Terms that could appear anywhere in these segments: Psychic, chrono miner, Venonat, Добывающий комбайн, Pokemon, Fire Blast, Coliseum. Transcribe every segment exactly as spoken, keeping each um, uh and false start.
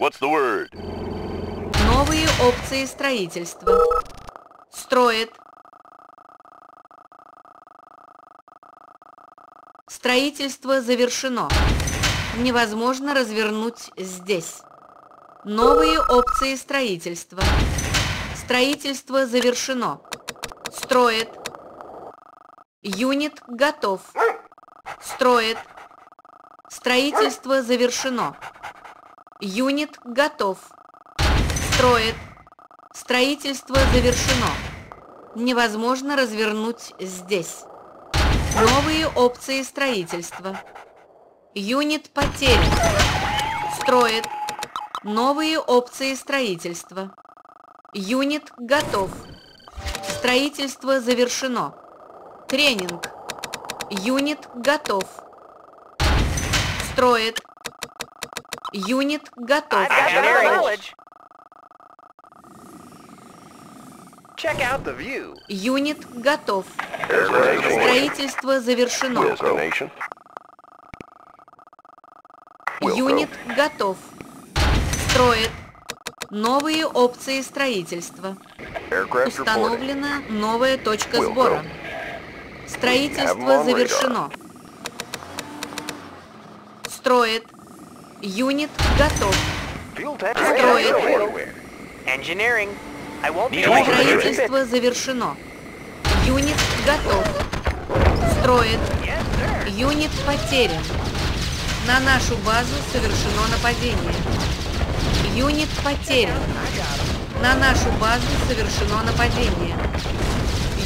What's the word? Новые опции строительства. Строит. Строительство завершено. Невозможно развернуть здесь. Новые опции строительства. Строительство завершено. Строит. Юнит готов. Строит. Строительство завершено. Юнит готов. Строит. Строительство завершено. Невозможно развернуть здесь. Новые опции строительства. Юнит потерян. Строит. Новые опции строительства. Юнит готов. Строительство завершено. Тренинг. Юнит готов. Строит. Юнит готов. Check out the view. Юнит готов. Строительство завершено. Юнит готов. Строит. Новые опции строительства. Установлена новая точка сбора. Строительство завершено. Строит. Юнит готов. Строит. Строительство завершено. Юнит готов. Строит. Юнит потерян. На нашу базу совершено нападение. Юнит потерян. На нашу базу совершено нападение.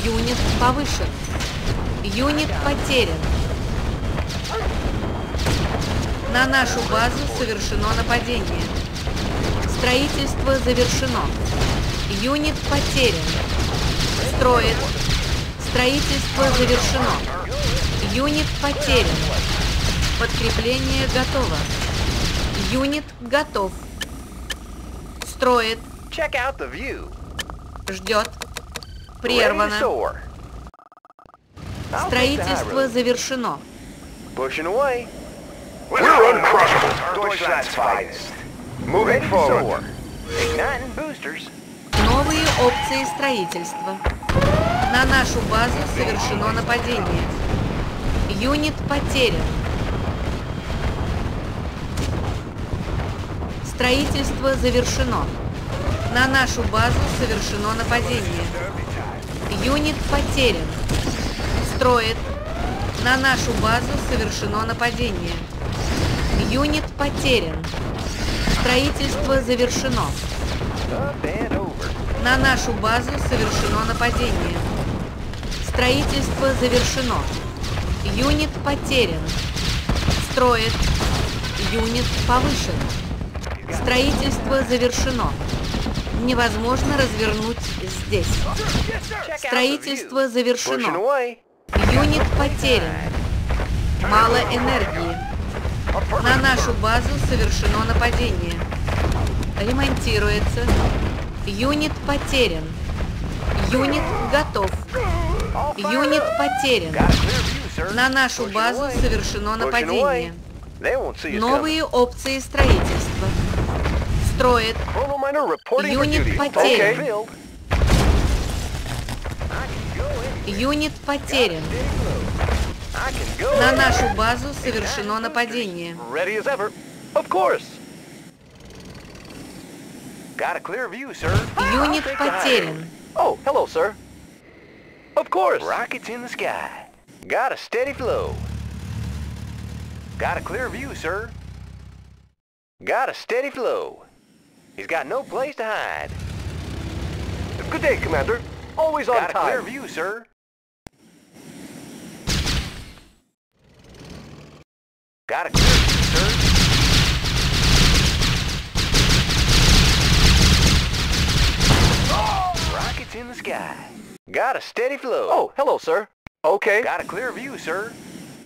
Юнит повышен. Юнит потерян. На нашу базу совершено нападение. Строительство завершено. Юнит потерян. Строит. Строительство завершено. Юнит потерян. Подкрепление готово. Юнит готов. Строит. Ждет. Прервано. Строительство завершено. Новые опции строительства. На нашу базу совершено нападение. Юнит потерян. Строительство завершено. На нашу базу совершено нападение. Юнит потерян. Строит. На нашу базу совершено нападение. Юнит потерян. Строительство завершено. На нашу базу совершено нападение. Строительство завершено. Юнит потерян. Строит. Юнит повышен. Строительство завершено. Невозможно развернуть здесь. Строительство завершено. Юнит потерян. Мало энергии. На нашу базу совершено нападение. Ремонтируется. Юнит потерян. Юнит готов. Юнит потерян. На нашу базу совершено нападение. Новые опции строительства. Строит. Юнит потерян. Юнит потерян. На нашу базу совершено нападение. Юнит потерян. Oh, hello, sir. Of course. Rockets in the sky. Got a steady flow. Got a clear view, sir. Got a steady flow. He's got no place to hide. Good day, Commander. Always on time. Got a clear view, sir. Got a clear view, sir. Rockets in the sky. Got a steady flow. Oh, hello, sir. Okay. Got a clear view, sir.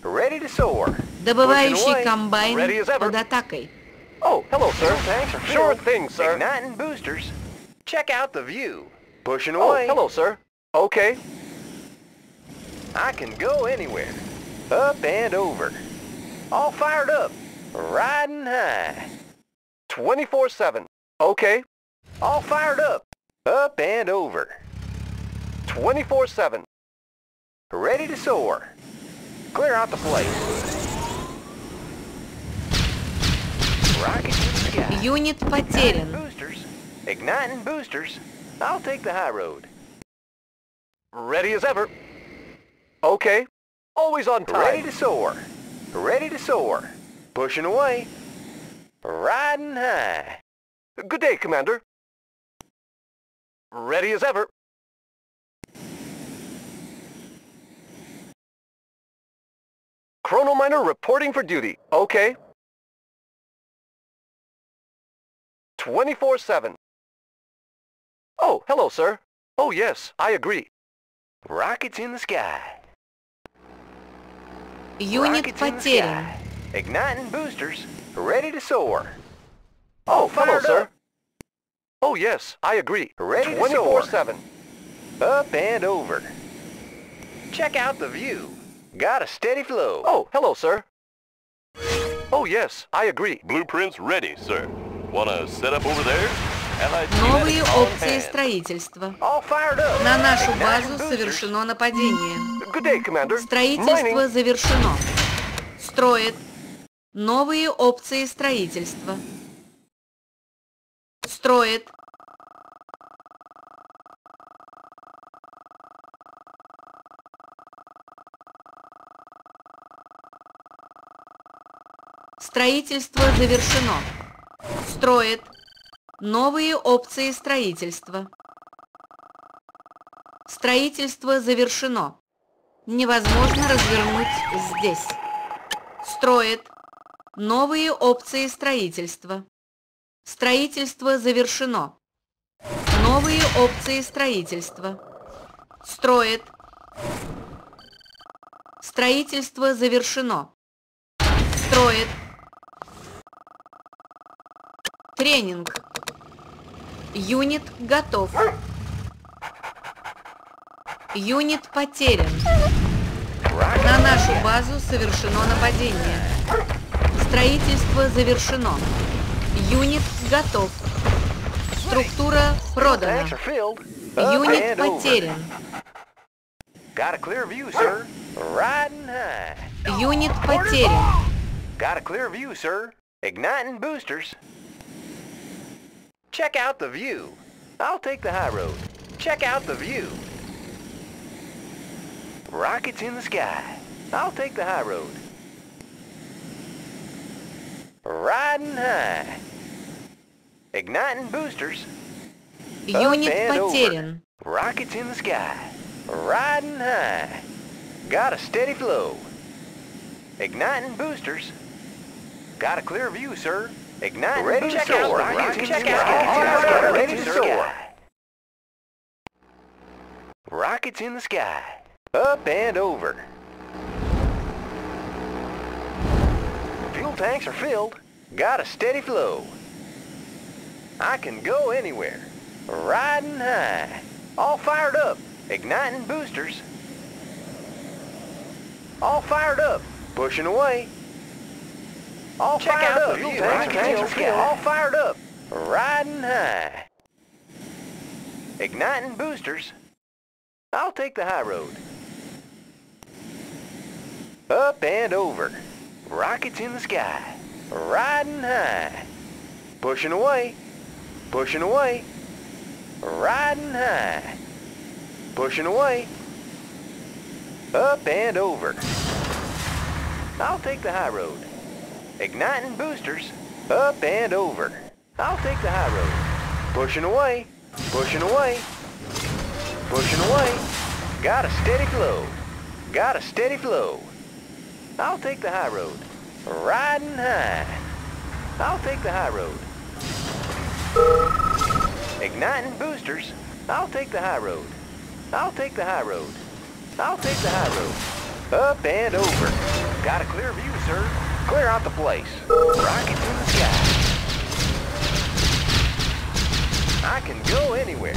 Ready to soar. Добывающий комбайн под атакой. Oh, hello, sir. Thanks for sure thing, sir. Igniting boosters. Check out the view. Pushing away. Oh, hello, sir. Okay. I can go anywhere. Up and over. All fired up. Riding high. twenty-four seven. Okay. All fired up. Up and over. twenty-four seven. Ready to soar. Clear out the plate. Rocket to the sky. Unit потерян. Igniting boosters. Igniting boosters. I'll take the high road. Ready as ever. Okay. Always on time. Ready to soar. Ready to soar. Pushing away. Riding high. Good day, Commander. Ready as ever. Chrono miner reporting for duty. Okay. twenty-four seven. Oh, hello, sir. Oh, yes, I agree. Rockets in the sky. Unit потерян. Igniting boosters. Ready to soar. Oh, hello, sir. Oh, yes, I agree. Ready to soar. twenty-four seven. Up and over. Check out the view. Got a steady flow. Oh, hello, sir. Oh, yes, I agree. Blueprints ready, sir. Wanna set up over there? Новые опции строительства. На нашу базу совершено нападение. Строительство завершено. Строит. Новые опции строительства. Строит. Строительство завершено. Строит. Новые опции строительства. Строительство завершено. Невозможно развернуть здесь. Строит. Новые опции строительства. Строительство завершено. Новые опции строительства. Строит. Строительство завершено. Строит. Тренинг. Юнит готов. Юнит потерян. На нашу базу совершено нападение. Строительство завершено. Юнит готов. Структура продана. Юнит потерян. Юнит потерян. Check out the view. I'll take the high road. Check out the view. Rockets in the sky. I'll take the high road. Riding high. Igniting boosters. Unit потерян. Rockets in the sky. Riding high. Got a steady flow. Igniting boosters. Got a clear view, sir. Ignite. Ready to soar. Ready to soar. Rockets in the sky. Up and over. Fuel tanks are filled. Got a steady flow. I can go anywhere. Riding high. All fired up. Igniting boosters. All fired up. Pushing away. All Check fired out up. Fuel tanks are filled. All fired up. Riding high. Igniting boosters. I'll take the high road. Up and over. Rockets in the sky. Riding high. Pushing away. Pushing away. Riding high. Pushing away. Up and over. I'll take the high road. Igniting boosters. Up and over. I'll take the high road. Pushing away. Pushing away. Pushing away. Got a steady flow. Got a steady flow. I'll take the high road. Riding high. I'll take the high road. Igniting boosters. I'll take the high road. I'll take the high road. I'll take the high road. Up and over. Got a clear view, sir. Clear out the place. Rockets in the sky. I can go anywhere.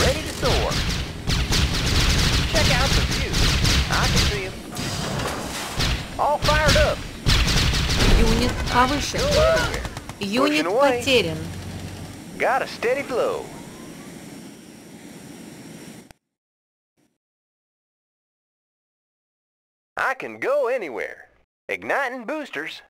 Ready to soar. Check out the view. I can see them. All fired up. повыше. Юнит потерян. I can go anywhere. Igniting boosters.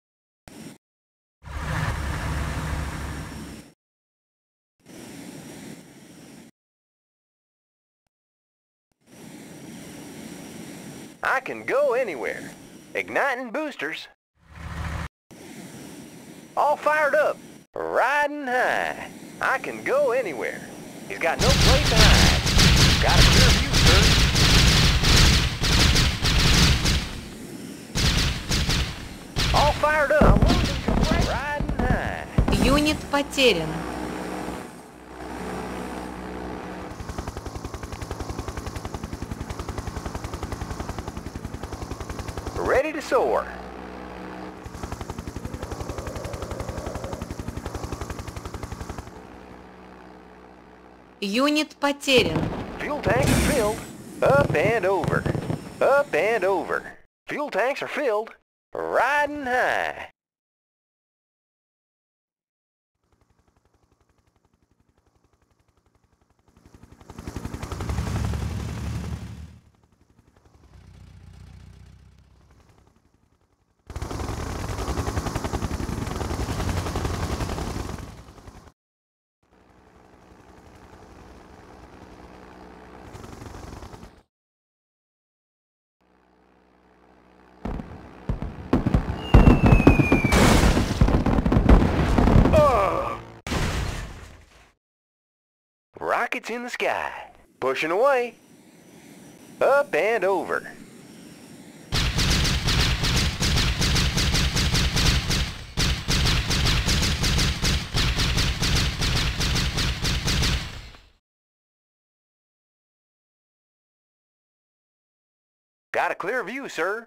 I can go anywhere. Igniting boosters. All fired up. Riding high. I can go anywhere. He's got no place to hide. Got a clear view, sir. All fired up. Riding high. Юнит потерян. Ready to soar. Юнит потерян. Fuel tanks are filled. Up and over. Up and over. Fuel tanks are filled. Riding high. Rockets in the sky, pushing away, up and over. Got a clear view, sir.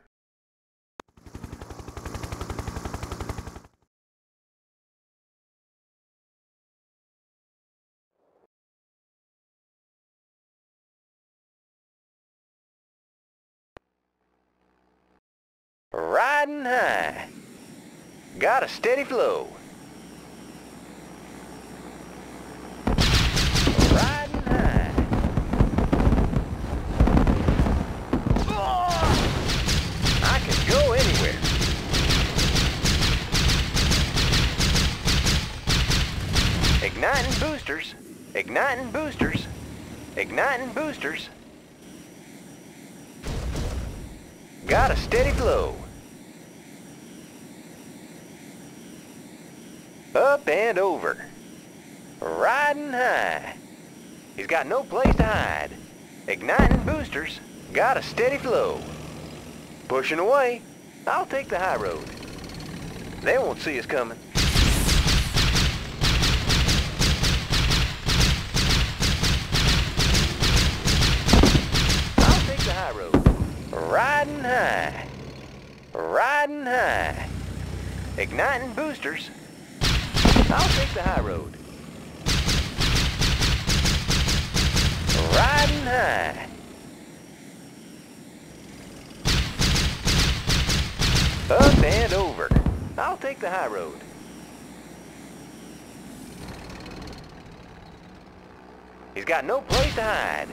Riding high. Got a steady flow. Riding high. Oh! I can go anywhere. Igniting boosters. Igniting boosters. Igniting boosters. Got a steady flow. Up and over. Riding high. He's got no place to hide. Igniting boosters. Got a steady flow. Pushing away. I'll take the high road. They won't see us coming. I'll take the high road. Riding high. Riding high. Igniting boosters. I'll take the high road. Riding high. Up and over. I'll take the high road. He's got no place to hide.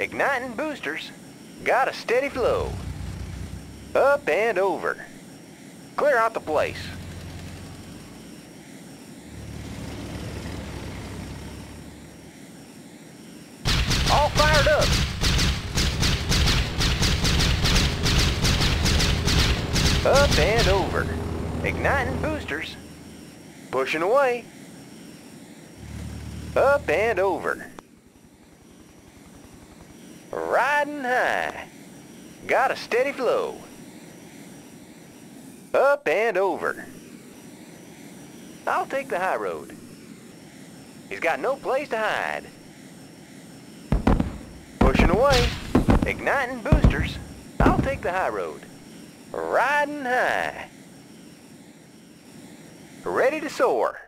Igniting boosters. Got a steady flow. Up and over. Clear out the place. All fired up. Up and over. Igniting boosters. Pushing away. Up and over. Riding high. Got a steady flow. Up and over. I'll take the high road. He's got no place to hide. Pushing away. Igniting boosters. I'll take the high road. Riding high. Ready to soar.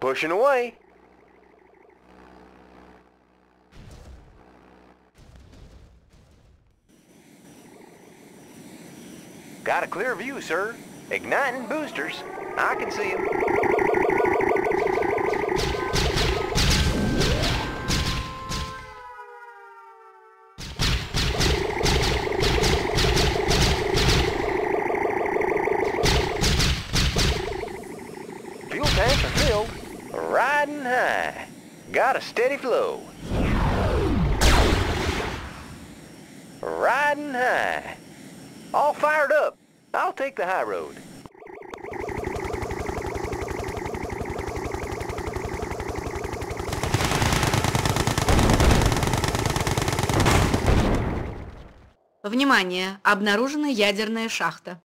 Pushing away. Got a clear view, sir. Igniting boosters. I can see him. Fuel tanks are filled. Riding high. Got a steady flow. Riding high. All fired up. I'll take the high road. Внимание! Обнаружена ядерная шахта.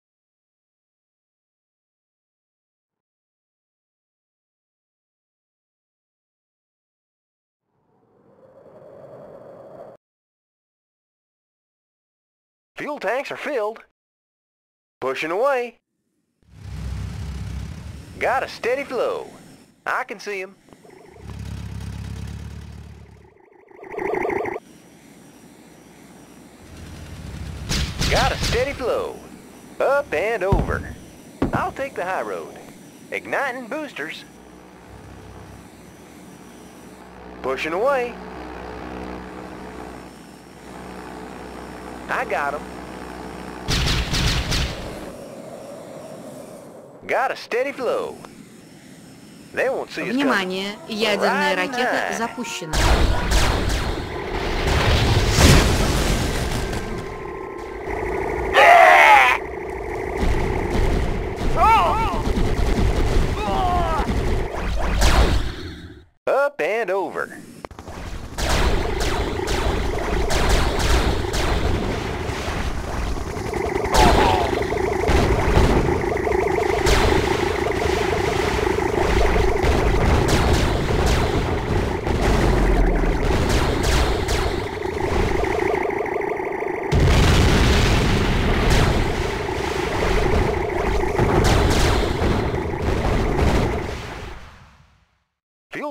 Fuel tanks are filled. Pushing away. Got a steady flow. I can see him. Got a steady flow. Up and over. I'll take the high road. Igniting boosters. Pushing away. I got him. Got a steady flow. They won't see us. Внимание! Ядерная ракета запущена. Up and over.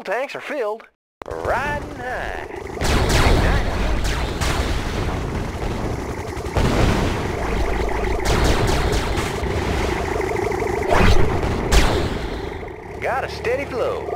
Tanks are filled. Riding high. Got a steady flow.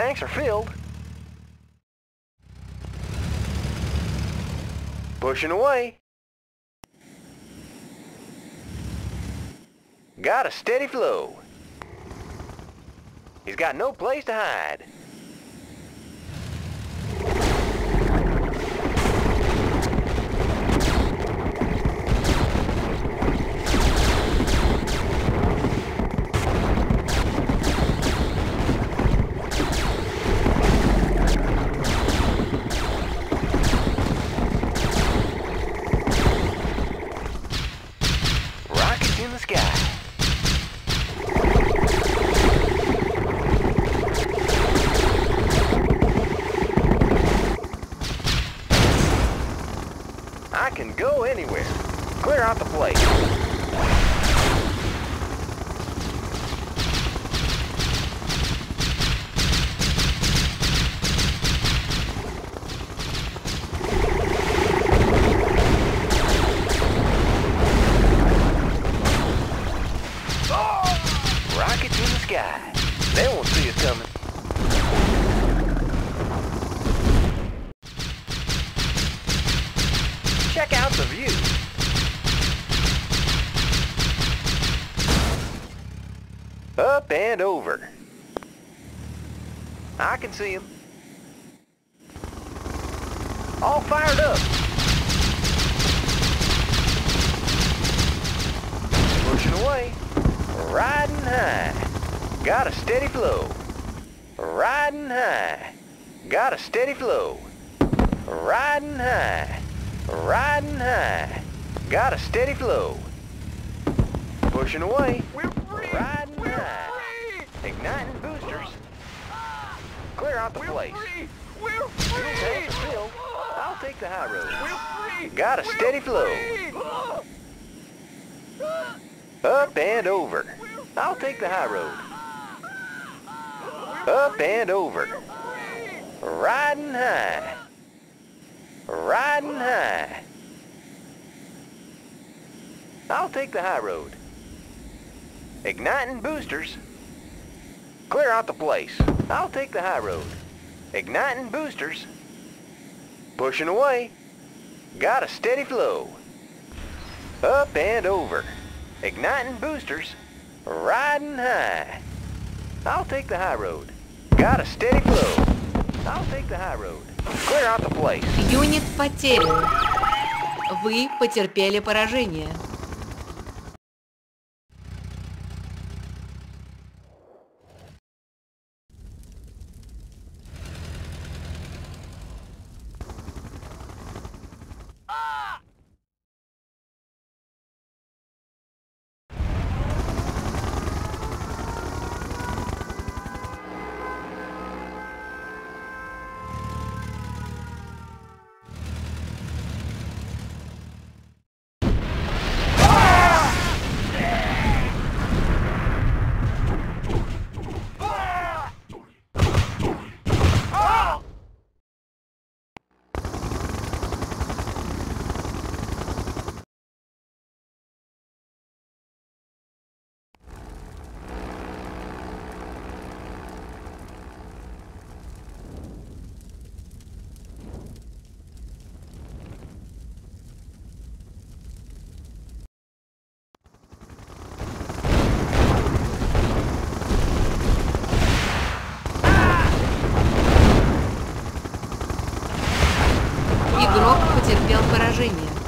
Tanks are filled. Pushing away. Got a steady flow. He's got no place to hide. And over. I can see him. All fired up. Pushing away. Riding high. Got a steady flow. Riding high. Got a steady flow. Riding high. Riding high. Got a steady flow. Pushing away. We're free. Riding We're high. Free. Igniting boosters. Clear out the We're place. Free. We're free. Fill. I'll take the high road. We're free. Got a We're steady free. Flow. Up and over. I'll take the high road. Up and over. Riding high. Riding high. I'll take the high road. Igniting boosters. Clear out the place. I'll take the high road. Igniting boosters. Pushing away. Got a steady flow. Up and over. Igniting boosters. Riding high. I'll take the high road. Got a steady flow. I'll take the high road. Clear out the place. Юнит потерян. Вы потерпели поражение. Игрок потерпел поражение.